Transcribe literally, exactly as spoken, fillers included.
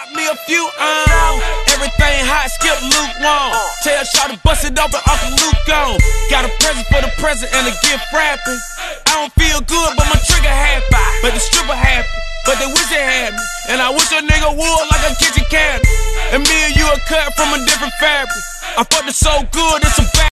Got me a few um, everything hot, skip Luke Wong. Tell Shawty bust it open, Uncle Luke gone. Got a present for the present and a gift wrapping. I don't feel good, but my trigger happy. But the stripper happy, but they wish they had me. And I wish a nigga would like a kitchen cabinet. And me and you are cut from a different fabric. I fucked it so good, it's a bad.